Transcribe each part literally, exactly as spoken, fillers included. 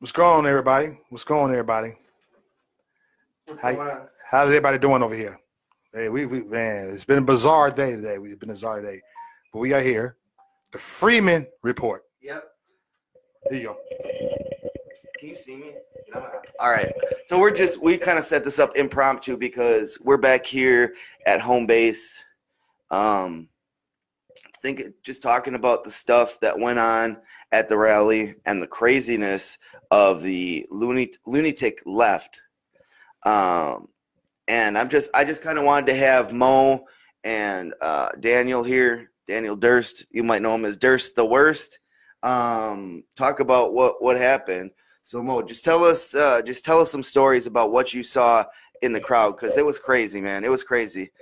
What's going on, everybody? What's going on, everybody? How, how's everybody doing over here? Hey, we, we man, it's been a bizarre day today. It's been a bizarre day, but we are here. The Freeman Report. Yep. There you go. Can you see me? No. All right. So we're just we kind of set this up impromptu because we're back here at home base. Um, think just talking about the stuff that went on at the rally and the craziness of the lunatic left. Um, and I'm just, I just kind of wanted to have Mo and uh, Daniel here, Daniel Duerst. You might know him as Duerst the Wuerst. Um, talk about what what happened. So Mo, just tell us, uh, just tell us some stories about what you saw in the crowd, because it was crazy, man. It was crazy.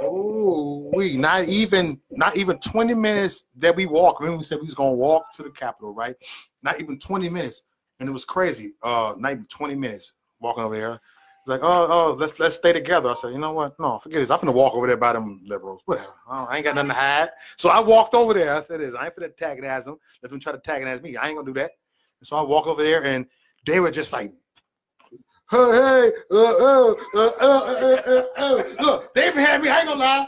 Oh, we not even not even twenty minutes that we walked. Remember we said we was gonna walk to the Capitol, right? Not even twenty minutes, and it was crazy. Uh, not even twenty minutes walking over there. Like, oh, oh, let's let's stay together. I said, you know what? No, forget this. I'm finna walk over there by them liberals. Whatever. I, I ain't got nothing to hide. So I walked over there. I said this. I ain't finna antagonize them. Let them try to antagonize me. I ain't gonna do that. And so I walk over there, and they were just like, hey, uh, uh, uh, uh, uh, uh, uh. Look, they even had me. I ain't gonna lie.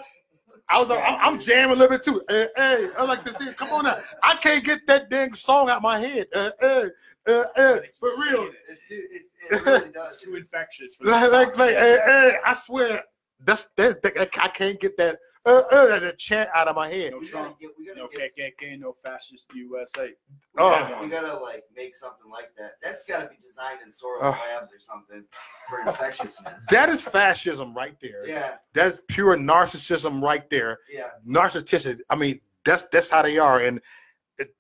I was like, I'm, I'm jamming a little bit too. Hey, hey, I like this here. Come on now. I can't get that dang song out my head. Uh, uh, uh, uh, for real. It really does. It's too infectious. For like, like, like, hey, hey, I swear, that's that, that. I can't get that uh, uh, that chant out of my head. No Trump, get, no K K K, no fascist U S A. We, oh. gotta, we gotta like make something like that. That's gotta be designed in Soros oh. labs or something for infectiousness. That is fascism right there. Yeah. That's pure narcissism right there. Yeah. Narcissistic. I mean, that's that's how they are, and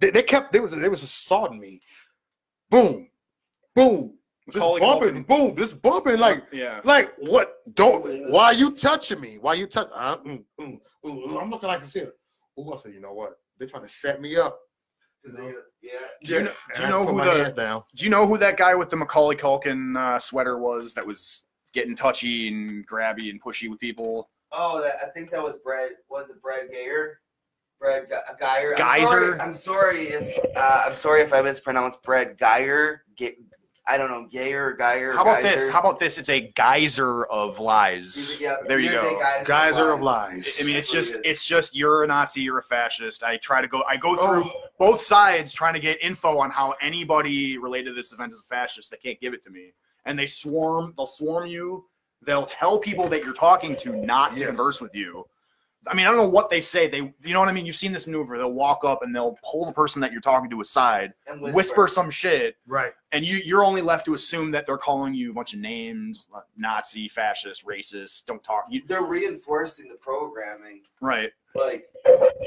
they, they kept they was they was assaulting me. Boom, boom. Just Holy bumping, boom, just bumping, like, yeah. like what? Don't, why are you touching me? Why are you touching? Uh, mm, mm, mm, I'm looking like this here. Oh, I said, you know what? They're trying to set me up. You know? Yeah. Do you know, do you know who the? Do you know who that guy with the Macaulay Culkin uh, sweater was? That was getting touchy and grabby and pushy with people. Oh, that, I think that was Brad. Was it Brad Geiger? Brad Geiger. Geiser. I'm sorry if uh, I'm sorry if I mispronounced Brad Geiger. Get. I don't know, Gayer, Geyer. How about geyser? this? How about this? It's a geyser of lies. Yeah, there you go. Geyser, geyser of lies. I mean, it's just, it's just you're a Nazi, you're a fascist. I try to go, I go through oh. both sides trying to get info on how anybody related to this event is a fascist. They can't give it to me. And they swarm, they'll swarm you. They'll tell people that you're talking to not yes. to converse with you. I mean, I don't know what they say. They, you know what I mean? You've seen this maneuver. They'll walk up and they'll pull the person that you're talking to aside, and whisper. whisper some shit. Right. And you, you're only left to assume that they're calling you a bunch of names, like Nazi, fascist, racist, don't talk. You, they're reinforcing the programming. Right. Like,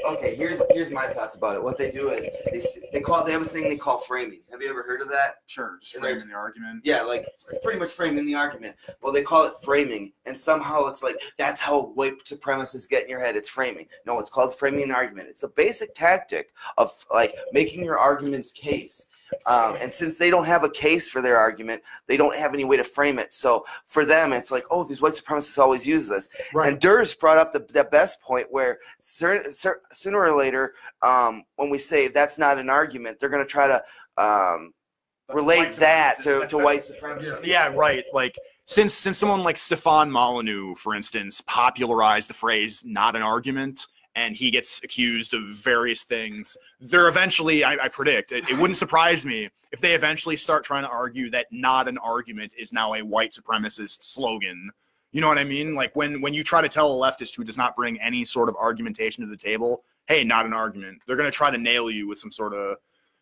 okay, here's here's my thoughts about it. What they do is they they call they have a thing they call framing. Have you ever heard of that? Sure, just framing the argument. Yeah, like pretty much framing the argument. Well, they call it framing, and somehow it's like that's how white supremacists get in your head. It's framing. No, it's called framing the argument. It's the basic tactic of like making your argument's case. Um, and since they don't have a case for their argument, they don't have any way to frame it. So for them, it's like, oh, these white supremacists always use this. Right. And Duerst brought up the, the best point where certain, certain, sooner or later, um, when we say that's not an argument, they're going to try to um, relate that to, to white supremacy. Yeah, right. Like since since someone like Stefan Molyneux, for instance, popularized the phrase "not an argument," and he gets accused of various things, they're eventually, I, I predict, it, it wouldn't surprise me if they eventually start trying to argue that not an argument is now a white supremacist slogan. You know what I mean? Like when, when you try to tell a leftist who does not bring any sort of argumentation to the table, hey, not an argument, they're going to try to nail you with some sort of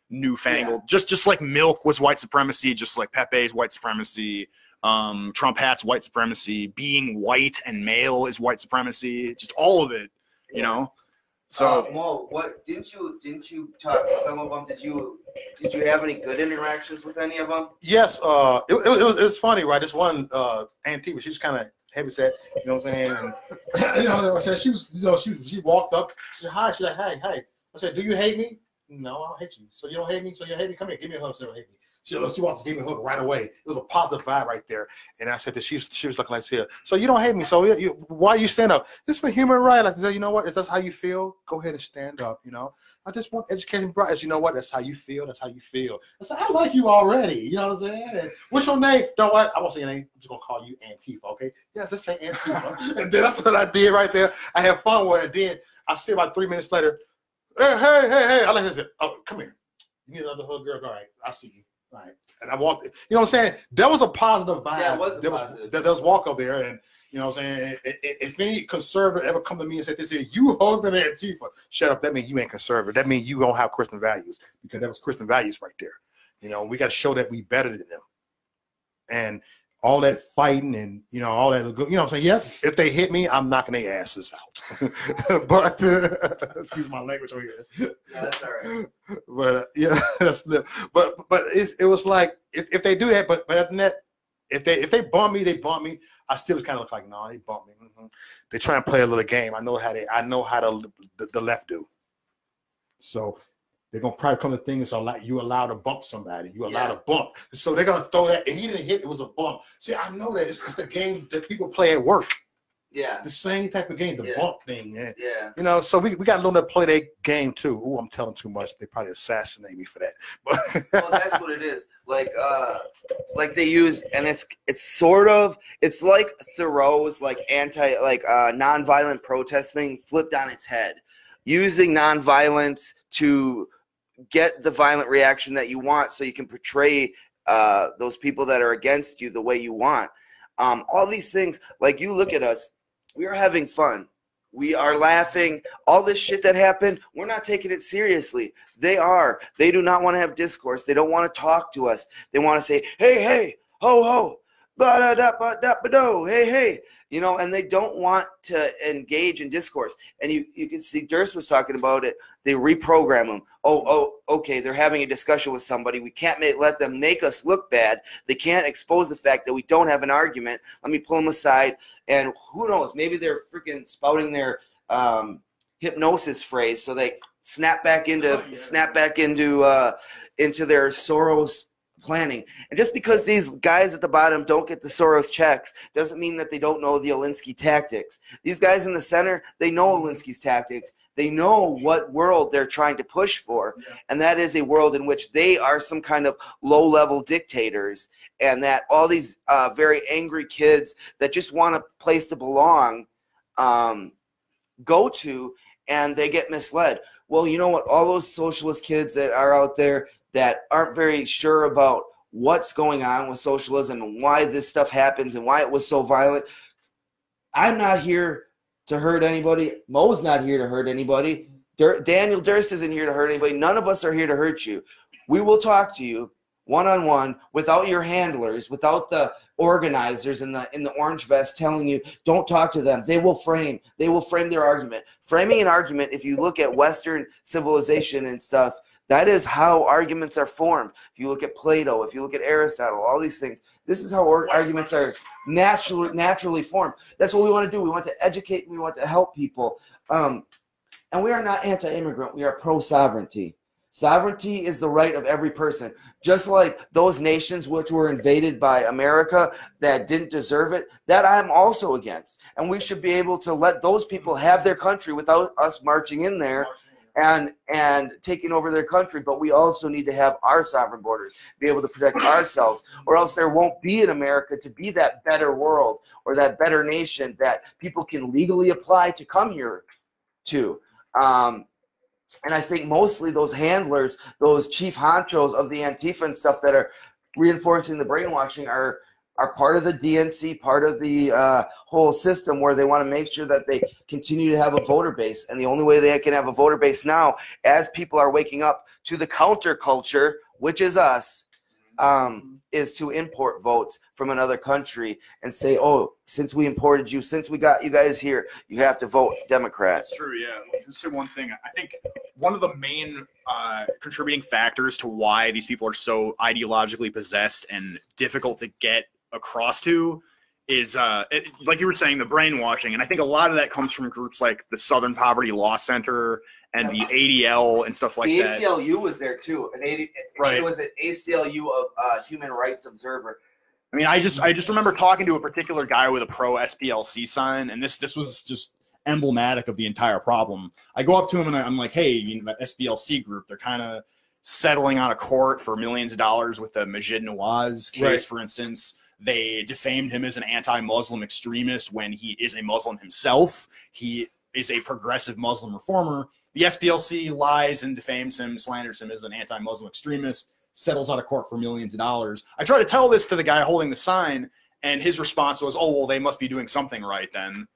newfangled, yeah. just, just like milk was white supremacy, just like Pepe's white supremacy, um, Trump hats, white supremacy, being white and male is white supremacy, just all of it. You know, so uh, Mo, what didn't you didn't you talk to some of them? Did you did you have any good interactions with any of them? Yes, uh, it, it, it, was, it was funny, right? This one uh, auntie, she was kind of heavy set, you know what I'm saying? And, you know what I'm saying? She was, you know, she she walked up, she said hi, she like hi hi. I said, do you hate me? no, I'll hit you. So you don't hate me? So you hate me? Come here. Give me a hug so you don't hate me. She, she wants to give me a hug right away. It was a positive vibe right there. And I said that she, she was looking like, she, so you don't hate me. So you, you, why are you stand up? This is a human right. Like, you know what? If that's how you feel, go ahead and stand up, you know. I just want education brothers. You know what? That's how you feel. That's how you feel. I said, I like you already. You know what I'm saying? And what's your name? Don't what? I won't say your name. I'm just going to call you Antifa, okay? Yes, let's say Antifa. And then that's what I did right there. I had fun with it. Then I see about three minutes later, hey, hey, hey, hey. I like this. Oh, come here. You need another hug, girl? All right. I see you. All right. And I walked. You know what I'm saying? That was a positive vibe. Yeah, it was there positive. Was, there, there was walk up there. And, you know what I'm saying? If any conservative ever come to me and said, this is you holding an Antifa, shut up. That means you ain't conservative. That means you don't have Christian values, because that was Christian values right there. You know, we got to show that we better than them. And all that fighting and, you know, all that, you know what I'm saying? Yes, if they hit me, I'm knocking their asses out. But, uh, excuse my language over here. No, that's all right. But, uh, yeah, that's, but, but it's, it was like, if, if they do that, but, but after that, if they, if they bump me, they bump me. I still kind of look like, no, nah, they bump me. Mm-hmm. They try and play a little game. I know how they, I know how to, the, the left do. So they're gonna probably come to things like you allow to bump somebody, you allow yeah. to bump. So they're gonna throw that. And he didn't hit; it was a bump. See, I know that it's, it's the game that people play at work. Yeah, the same type of game, the yeah. bump thing. And, yeah, you know. So we we got to learn to play that game too. Ooh, I'm telling too much. They probably assassinate me for that. But well, that's what it is. Like, uh, like they use, and it's it's sort of it's like Thoreau's like anti like uh, nonviolent protest thing flipped on its head, using nonviolence to get the violent reaction that you want, so you can portray uh, those people that are against you the way you want. Um, all these things, like you look at us, we are having fun. We are laughing. All this shit that happened, we're not taking it seriously. They are. They do not want to have discourse. They don't want to talk to us. They want to say, hey, hey, ho, ho, ba-da-da-ba-da-ba-do, hey, hey. You know, and they don't want to engage in discourse. And you, you can see Duerst was talking about it. They reprogram them. Oh, oh, okay, they're having a discussion with somebody. We can't make, let them make us look bad. They can't expose the fact that we don't have an argument. Let me pull them aside. And who knows, maybe they're freaking spouting their um, hypnosis phrase, so they snap back into, oh, yeah. snap back into, uh, into their Soros planning. And just because these guys at the bottom don't get the Soros checks doesn't mean that they don't know the Alinsky tactics. These guys in the center, they know Alinsky's tactics. They know what world they're trying to push for, and that is a world in which they are some kind of low-level dictators, and that all these uh, very angry kids that just want a place to belong um, go to, and they get misled. Well, you know what? All those socialist kids that are out there that aren't very sure about what's going on with socialism and why this stuff happens and why it was so violent. I'm not here to hurt anybody. Mo's not here to hurt anybody. Dur- Daniel Duerst isn't here to hurt anybody. None of us are here to hurt you. We will talk to you one-on-one without your handlers, without the organizers in the in the orange vest telling you don't talk to them. They will frame. They will frame their argument. Framing an argument, if you look at Western civilization and stuff, that is how arguments are formed. If you look at Plato, if you look at Aristotle, all these things, this is how or- arguments are natural, naturally formed. That's what we want to do. We want to educate. We want to help people. Um, and we are not anti-immigrant. We are pro-sovereignty. Sovereignty is the right of every person. Just like those nations which were invaded by America that didn't deserve it, that I'm also against. And we should be able to let those people have their country without us marching in there and and taking over their country. But we also need to have our sovereign borders, be able to protect ourselves, or else there won't be in America to be that better world or that better nation that people can legally apply to come here to. Um, and I think mostly those handlers, those chief honchos of the Antifa and stuff that are reinforcing the brainwashing are are part of the D N C, part of the uh, whole system where they want to make sure that they continue to have a voter base. And the only way they can have a voter base now, as people are waking up to the counterculture, which is us, um, is to import votes from another country and say, oh, since we imported you, since we got you guys here, you have to vote Democrat. That's true, yeah. Just say one thing. I think one of the main uh, contributing factors to why these people are so ideologically possessed and difficult to get across to is, uh, it, like you were saying, the brainwashing. And I think a lot of that comes from groups like the Southern Poverty Law Center and the A D L and stuff like that. The A C L U that. was there too. An A D, right. It was an A C L U of uh, Human Rights Observer. I mean, I just I just remember talking to a particular guy with a pro S P L C sign, and this this was just emblematic of the entire problem. I go up to him and I'm like, hey, you know, that S P L C group, they're kind of settling on a court for millions of dollars with the Majid Nawaz case, right. for instance. They defamed him as an anti-Muslim extremist when he is a Muslim himself. He is a progressive Muslim reformer. The S P L C lies and defames him, slanders him as an anti-Muslim extremist, settles out of court for millions of dollars. I tried to tell this to the guy holding the sign, and his response was, oh, well, they must be doing something right then.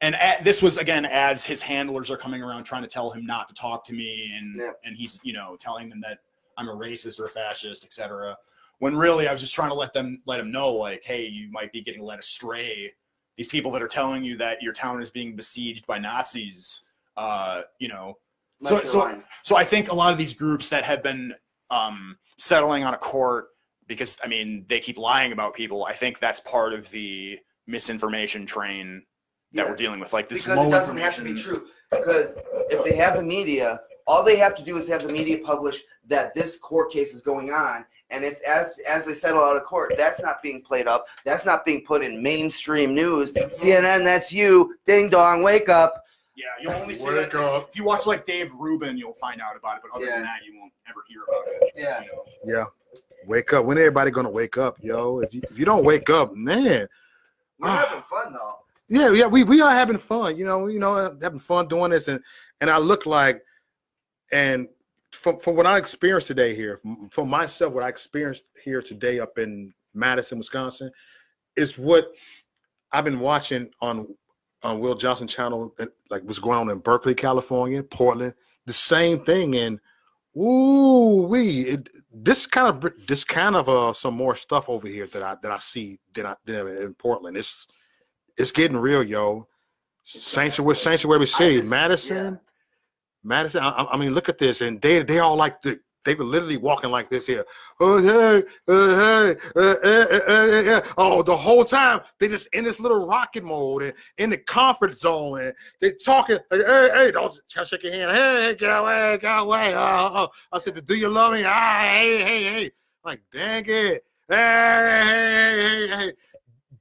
And at, this was, again, as his handlers are coming around trying to tell him not to talk to me, and, yeah. and he's, you know, telling them that I'm a racist or a fascist, et cetera. When really I was just trying to let them, let him know, like, hey, you might be getting led astray. These people that are telling you that your town is being besieged by Nazis, uh, you know. So, so, so I think a lot of these groups that have been um, settling on a court because, I mean, they keep lying about people, I think that's part of the misinformation train that yeah. we're dealing with, like this because low it doesn't information. Have to be true, because if they have the media, all they have to do is have the media publish that this court case is going on, and if as as they settle out of court, that's not being played up, that's not being put in mainstream news. C N N, that's you, ding dong, wake up. Yeah, you'll only see it up. If you watch like Dave Rubin, you'll find out about it, but other yeah. than that, you won't ever hear about it. Yeah, you know? Yeah. Wake up. When everybody gonna wake up, yo? If you if you don't wake up, man. We're uh, having fun though. Yeah, yeah, we we are having fun, you know, you know, having fun doing this, and and I look like, and from from what I experienced today here, for myself, what I experienced here today up in Madison, Wisconsin, is what I've been watching on on Will Johnson Channel, like what's going on in Berkeley, California, Portland, the same thing, and ooh wee, this kind of this kind of uh, some more stuff over here that I that I see that I that in Portland. It's It's getting real, yo. Sanctuary, sanctuary city, just, Madison, yeah. Madison. I, I mean, look at this, and they—they they all like the, they were literally walking like this here. Oh hey, oh, hey, uh, uh, uh, uh, uh. oh, the whole time they just in this little rocket mode and in the comfort zone, and they talking like, hey, hey, don't shake your hand. Hey, get away, get away. Oh, oh. I said, do you love me? Ah, hey, hey, hey. Like, dang it. Hey, hey, hey, hey.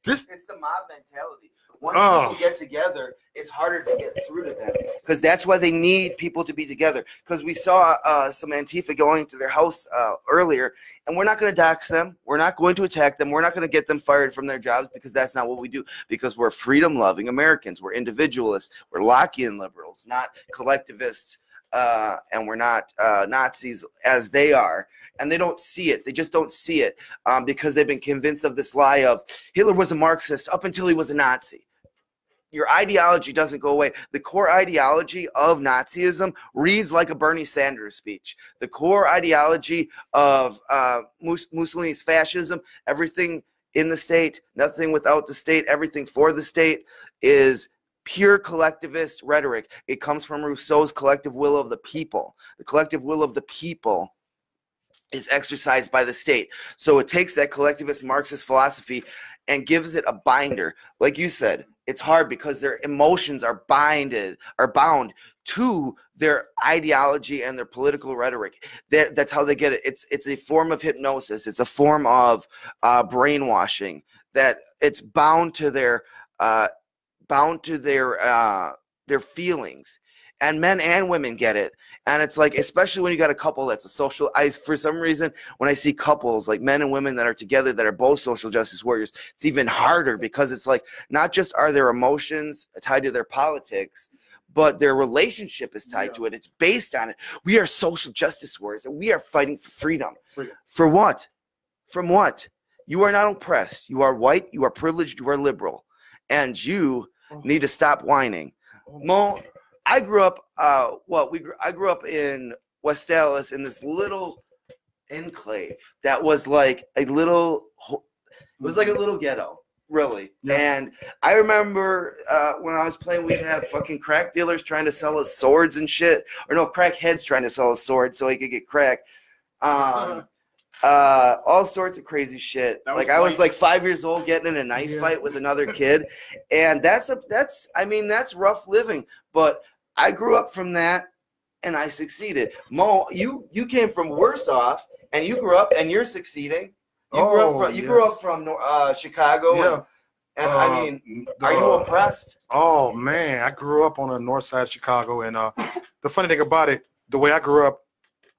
This, it's the mob mentality. Once oh. people get together, it's harder to get through to them, because that's why they need people to be together. Because we saw uh, some Antifa going to their house uh, earlier, and we're not going to dox them. We're not going to attack them. We're not going to get them fired from their jobs, because that's not what we do, because we're freedom-loving Americans. We're individualists. We're Lockean liberals, not collectivists, uh, and we're not uh, Nazis as they are. And they don't see it. They just don't see it um, because they've been convinced of this lie of Hitler was a Marxist up until he was a Nazi. Your ideology doesn't go away. The core ideology of Nazism reads like a Bernie Sanders speech. The core ideology of uh, Mussolini's fascism, everything in the state, nothing without the state, everything for the state, is pure collectivist rhetoric. It comes from Rousseau's collective will of the people. The collective will of the people is exercised by the state. So it takes that collectivist Marxist philosophy and gives it a binder. Like you said, it's hard because their emotions are binded, are bound to their ideology and their political rhetoric. That, that's how they get it. It's, it's a form of hypnosis. It's a form of uh, brainwashing, that it's bound to their, uh, bound to their, uh, their feelings. And men and women get it. And it's like, especially when you got a couple that's a social, I, for some reason, when I see couples, like men and women that are together that are both social justice warriors, it's even harder, because it's like, not just are their emotions tied to their politics, but their relationship is tied yeah. to it. It's based on it. We are social justice warriors, and we are fighting for freedom. freedom. For what? From what? You are not oppressed. You are white. You are privileged. You are liberal. And you oh. need to stop whining. Oh. Mo. I grew up, uh, well, we grew, I grew up in West Dallas in this little enclave that was like a little, it was like a little ghetto, really. Yeah. And I remember uh, when I was playing, we'd have fucking crack dealers trying to sell us swords and shit, or no, crack heads trying to sell us swords so he could get crack. Um, Uh, all sorts of crazy shit. Like I was like five years old getting in a knife yeah. fight with another kid. And that's a, that's, I mean, that's rough living, but I grew up from that and I succeeded. Mo, you, you came from worse off and you grew up and you're succeeding. You oh, grew up from, you yes. grew up from uh, Chicago. Yeah. And, and uh, I mean, are uh, you impressed? Oh man, I grew up on the north side of Chicago. And uh, the funny thing about it, the way I grew up,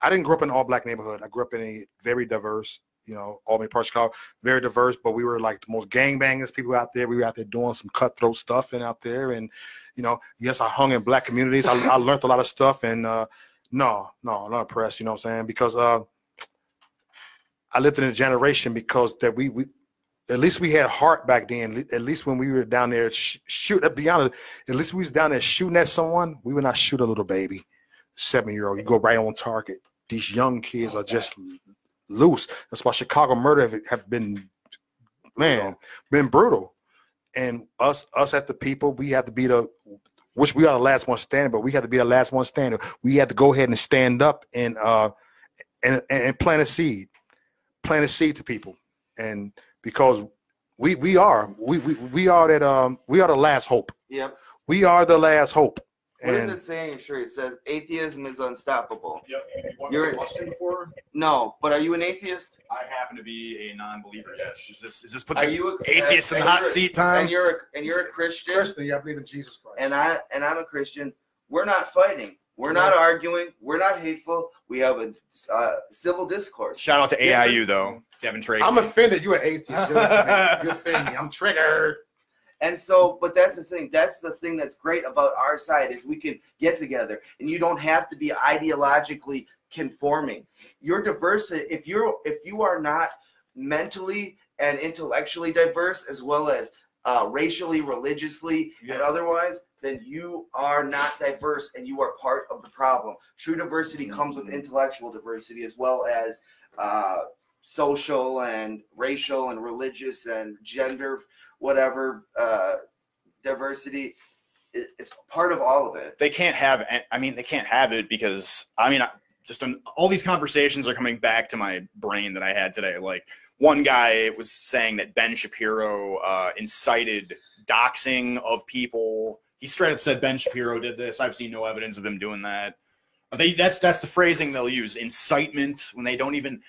I didn't grow up in an all black neighborhood. I grew up in a very diverse, you know, all the parts of Chicago, very diverse, but we were like the most gangbangers people out there. We were out there doing some cutthroat stuff and out there. And, you know, yes, I hung in black communities. I, I learned a lot of stuff and uh, no, no, not impressed, you know what I'm saying? Because uh, I lived in a generation because that we, we, at least we had heart back then. At least when we were down there, sh shoot, be honest, at least we was down there shooting at someone, we would not shoot a little baby, seven year old, you go right on target. These young kids are just loose. That's why Chicago murder have, have been, man, been brutal. And us, us at the people, we have to be the, which we are the last one standing, but we have to be the last one standing. We have to go ahead and stand up and uh, and, and plant a seed, plant a seed to people. And because we we are we we we are that um we are the last hope. Yep. We are the last hope. What and, is it saying? Sure, it says atheism is unstoppable. Yep. You're Western before? No, but are you an atheist? I happen to be a non-believer. Yes. Is this is this put the a, atheist and, in and hot seat time? And you're a, and you're a Christian. Christian, I believe in Jesus Christ. And I and I'm a Christian. We're not fighting. We're no. not arguing. We're not hateful. We have a uh, civil discourse. Shout out to A I U though, Devin Tracy. I'm offended. You're an atheist. You're offended. You're offended. I'm triggered. And so, but that's the thing. That's the thing that's great about our side is we can get together, and you don't have to be ideologically conforming. You're diverse. If you're if you are not mentally and intellectually diverse, as well as uh, racially, religiously, yeah. and otherwise, then you are not diverse, and you are part of the problem. True diversity mm-hmm. comes with intellectual diversity, as well as uh, social and racial and religious and gender. Whatever uh, diversity, it, it's part of all of it. They can't have. I mean, they can't have it because I mean, I, just um, all these conversations are coming back to my brain that I had today. Like one guy was saying that Ben Shapiro uh, incited doxing of people. He straight up said Ben Shapiro did this. I've seen no evidence of him doing that. They that's that's the phrasing they'll use, incitement, when they don't even.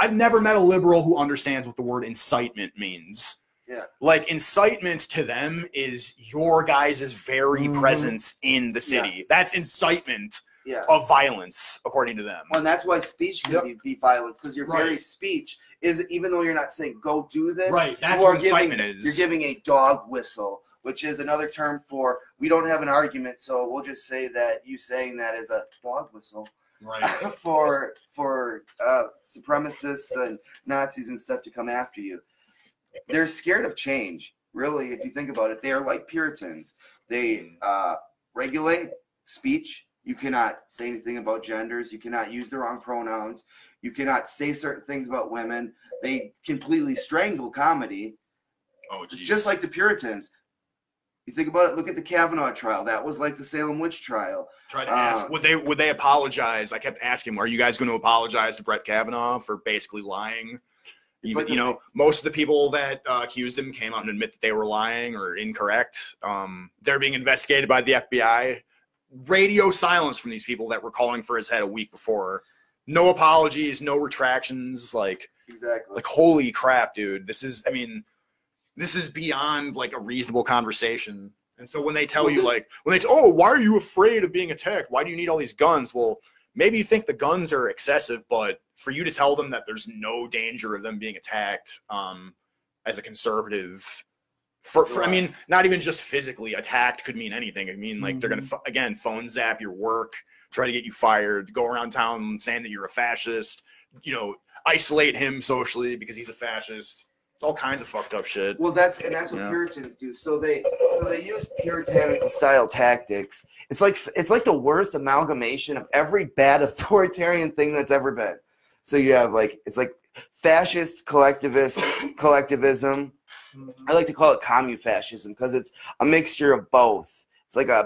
I've never met a liberal who understands what the word incitement means. Yeah. Like incitement to them is your guys' very mm. presence in the city. Yeah. That's incitement yeah. of violence, according to them. Well, and that's why speech can yep. be, be violence, because your right. very speech is, even though you're not saying, go do this. Right, that's what incitement giving, is. You're giving a dog whistle, which is another term for, we don't have an argument, so we'll just say that you saying that is a dog whistle. Right. for for uh, supremacists and Nazis and stuff to come after you. They're scared of change, really, if you think about it. They are like Puritans. They uh, regulate speech. You cannot say anything about genders. You cannot use the wrong pronouns. You cannot say certain things about women. They completely strangle comedy. Oh, geez. It's just like the Puritans. You think about it, look at the Kavanaugh trial. That was like the Salem witch trial. Tried to ask, um, would they would they apologize? I kept asking, are you guys going to apologize to Brett Kavanaugh for basically lying? Even, you know, most of the people that uh, accused him came out and admit that they were lying or incorrect. Um, they're being investigated by the F B I. Radio silence from these people that were calling for his head a week before. No apologies, no retractions. Like, exactly. Like, holy crap, dude. This is, I mean, this is beyond like a reasonable conversation. And so when they tell well, you, like, when they, oh, why are you afraid of being attacked? Why do you need all these guns? Well, maybe you think the guns are excessive, but for you to tell them that there's no danger of them being attacked um, as a conservative, for, for, I mean, not even just physically attacked could mean anything. I mean, like mm-hmm. they're going to, again, phone zap your work, try to get you fired, go around town saying that you're a fascist, you know, isolate him socially because he's a fascist. It's all kinds of fucked up shit. Well, that's and that's what yeah. Puritans do. So they so they use puritanical style tactics. It's like it's like the worst amalgamation of every bad authoritarian thing that's ever been. So you have like it's like fascist collectivist collectivism. I like to call it commufascism because it's a mixture of both. It's like a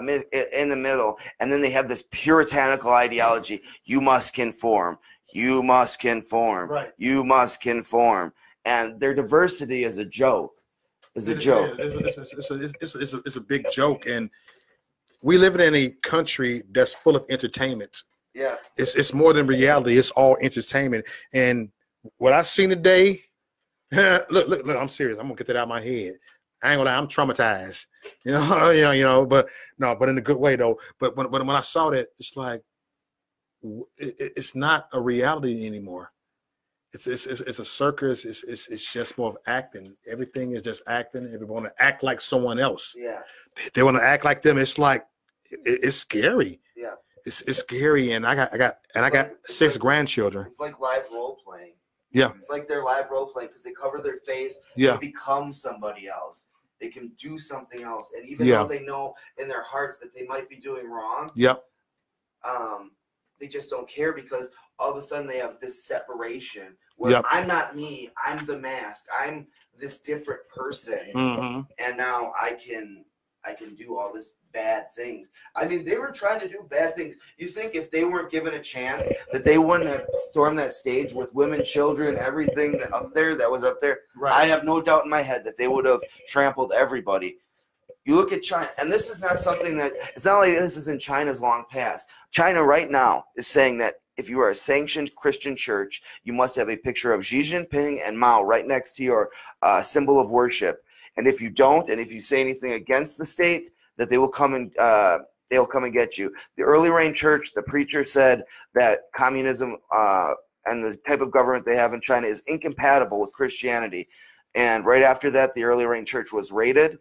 in the middle, and then they have this puritanical ideology. You must conform. you must conform, right. you must conform. And their diversity is a joke, is a joke. It's a big joke. And we live in a country that's full of entertainment. Yeah. It's, it's more than reality. It's all entertainment. And what I've seen today, look, look, look, I'm serious. I'm going to get that out of my head. I ain't gonna lie, I'm traumatized, you know, you know, you know, but no, but in a good way though. But when, when, when I saw that, it's like, it, it's not a reality anymore. It's, it's, it's, it's a circus. It's, it's, it's just more of acting. Everything is just acting. Everyone want to act like someone else. Yeah. They want to act like them. It's like, it, it's scary. Yeah. It's, it's scary. And I got, I got, and I got six grandchildren. It's like live role playing. Yeah. It's like their live role play because they cover their face. Yeah. They become somebody else. They can do something else. And even yeah. though they know in their hearts that they might be doing wrong, yeah. um, they just don't care because all of a sudden they have this separation where yeah. I'm not me. I'm the mask. I'm this different person. Mm-hmm. And now I can I can do all this bad things. I mean, they were trying to do bad things. You think if they weren't given a chance that they wouldn't have stormed that stage with women, children, everything that up there that was up there. Right. I have no doubt in my head that they would have trampled everybody. You look at China, and this is not something that, it's not like this is in China's long past. China right now is saying that if you are a sanctioned Christian church, you must have a picture of Xi Jinping and Mao right next to your uh, symbol of worship. And if you don't, and if you say anything against the state, that they will come and uh, they'll come and get you. The Early Rain Church, the preacher said that communism uh, and the type of government they have in China is incompatible with Christianity. And right after that, the Early Rain Church was raided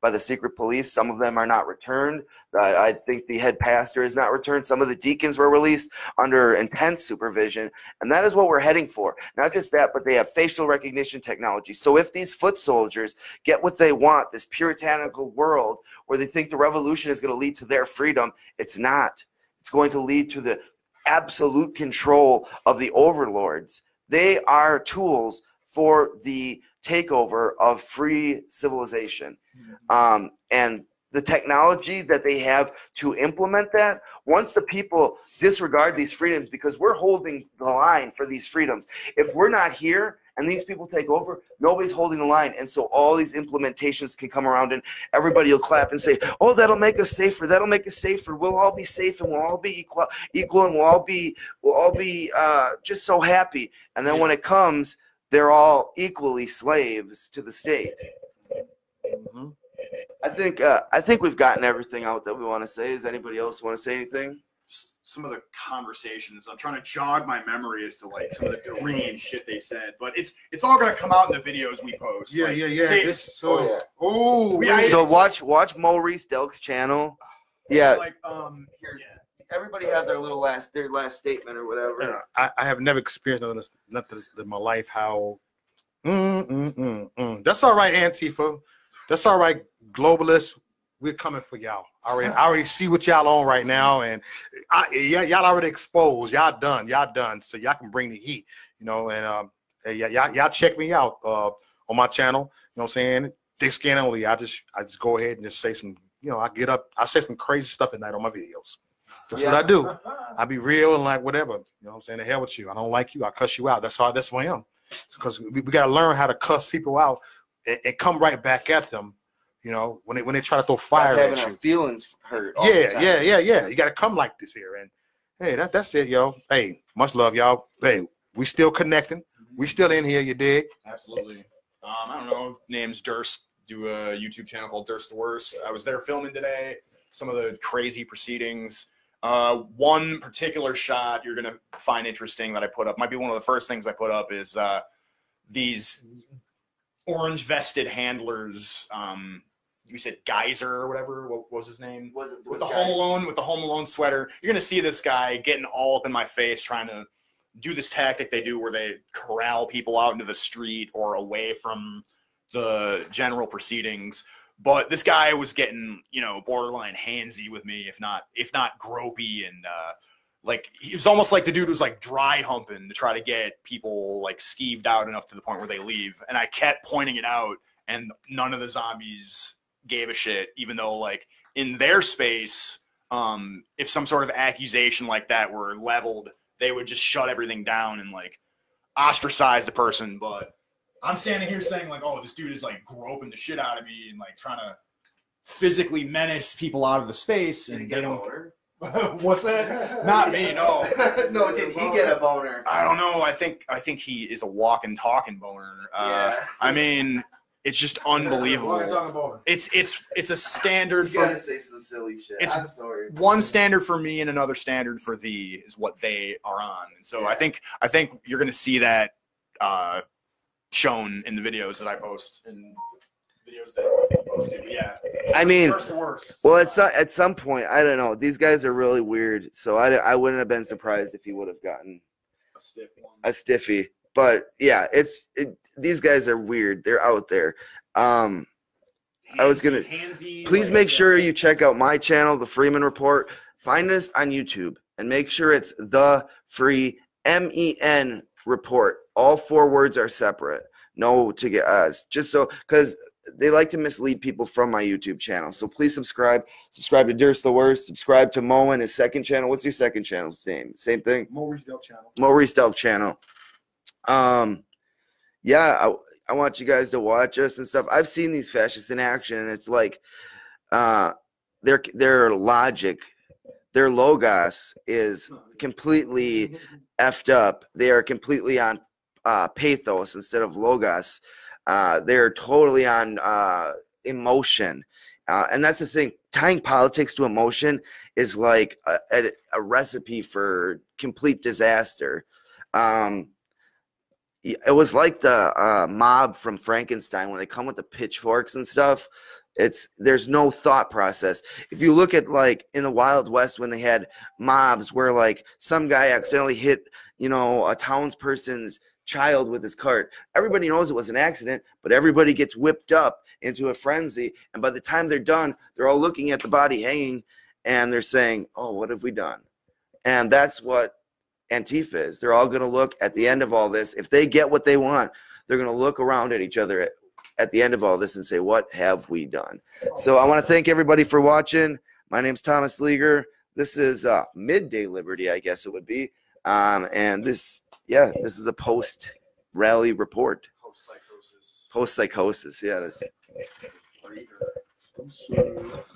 by the secret police. Some of them are not returned. Uh, I think the head pastor is not returned. Some of the deacons were released under intense supervision. And that is what we're heading for. Not just that, but they have facial recognition technology. So if these foot soldiers get what they want, this puritanical world where they think the revolution is going to lead to their freedom, it's not. It's going to lead to the absolute control of the overlords. They are tools for the takeover of free civilization. Um, and the technology that they have to implement that, once the people disregard these freedoms, because we're holding the line for these freedoms. If we're not here and these people take over, nobody's holding the line. And so all these implementations can come around and everybody will clap and say, oh, that'll make us safer. That'll make us safer. We'll all be safe and we'll all be equal, equal and we'll all be, we'll all be uh, just so happy. And then when it comes, they're all equally slaves to the state. Mm-hmm. I think uh, I think we've gotten everything out that we want to say. Does anybody else want to say anything? Just some of the conversations. I'm trying to jog my memory as to like some of the deranged shit they said, but it's it's all gonna come out in the videos we post. Yeah, like, yeah, yeah. It's so oh, yeah. oh yeah, so it's watch like, watch Mo Reese Delk's channel. Yeah. Like um here, yeah. Everybody had their little last their last statement or whatever. I, I have never experienced nothing in my life how mm, mm, mm, mm. That's all right, Antifa. That's all right, globalists. We're coming for y'all. I already, I already see what y'all on right now, and I, yeah, y'all already exposed. Y'all done. Y'all done. So y'all can bring the heat, you know. And um, y'all, y'all check me out uh, on my channel. You know what I'm saying? Thick skin only. I just, I just go ahead and just say some. You know, I get up. I say some crazy stuff at night on my videos. That's yeah. what I do. I be real and like whatever. You know what I'm saying? The hell with you. I don't like you. I cuss you out. That's how. That's who I am. Because we, we gotta learn how to cuss people out. And come right back at them, you know, when they when they try to throw fire at you. Feelings hurt. Yeah, yeah, yeah, yeah. You got to come like this here. And hey, that that's it, yo. Hey, much love, y'all. Hey, we still connecting. We still in here. You dig? Absolutely. Um, I don't know. Name's Duerst. Do a YouTube channel called Duerst the Wuerst. I was there filming today. Some of the crazy proceedings. Uh, one particular shot you're gonna find interesting that I put up. Might be one of the first things I put up is uh, these. Orange vested handlers, um, you said Geyser or whatever. What, what was his name? Was it, was with the Home Alone, with the Home Alone sweater. You're gonna see this guy getting all up in my face, trying to do this tactic they do where they corral people out into the street or away from the general proceedings. But this guy was getting, you know, borderline handsy with me, if not, if not gropey, and uh, like he was almost like the dude was like dry humping to try to get people like skeeved out enough to the point where they leave. And I kept pointing it out, and none of the zombies gave a shit, even though like in their space, um, if some sort of accusation like that were leveled, they would just shut everything down and like ostracize the person. But I'm standing here saying like, oh, this dude is like groping the shit out of me and like trying to physically menace people out of the space. Did and get they don't. What's that? Not me, no. No, did he get a boner? I don't know. I think I think he is a walking, talking boner. Uh, yeah. I mean, it's just unbelievable. It's it's it's a standard. You for, gotta say some silly shit. It's I'm sorry. One standard for me and another standard for thee is what they are on. And so yeah. I think I think you're gonna see that uh, shown in the videos that I post and videos that I posted. Yeah. I mean, well, at some, at some point, I don't know. These guys are really weird, so I, I wouldn't have been surprised if he would have gotten a stiff one. A stiffy. But yeah, it's it, these guys are weird. They're out there. Um, Hansy, I was gonna. Hansy, please like make sure you check out my channel, The Freeman Report. Find us on YouTube and make sure it's The Free M E N Report. All four words are separate. No, to get us just so because they like to mislead people from my YouTube channel. So please subscribe. Subscribe to Duerst the Wuerst. Subscribe to Mo and his second channel. What's your second channel's name? Same thing. Mo Reese Delk Channel. Mo Reese Delk Channel. Um, yeah, I I want you guys to watch us and stuff. I've seen these fascists in action, and it's like, uh, their their logic, their logos is completely effed up. They are completely on. Uh, pathos instead of logos. Uh, they're totally on uh, emotion. Uh, and that's the thing. Tying politics to emotion is like a, a, a recipe for complete disaster. Um, it was like the uh, mob from Frankenstein when they come with the pitchforks and stuff. It's there's no thought process. If you look at like in the Wild West when they had mobs where like some guy accidentally hit, you know, a townsperson's child with his cart. Everybody knows it was an accident, but everybody gets whipped up into a frenzy, and by the time they're done, they're all looking at the body hanging and they're saying, oh, what have we done? And that's what Antifa is. They're all going to look at the end of all this. If they get what they want, they're going to look around at each other at, at the end of all this and say, what have we done? So I want to thank everybody for watching. My name's Thomas Leager. This is uh Midday Liberty, I guess it would be. Um, and this, yeah, this is a post-rally report. Post-psychosis. Post-psychosis, yeah. That's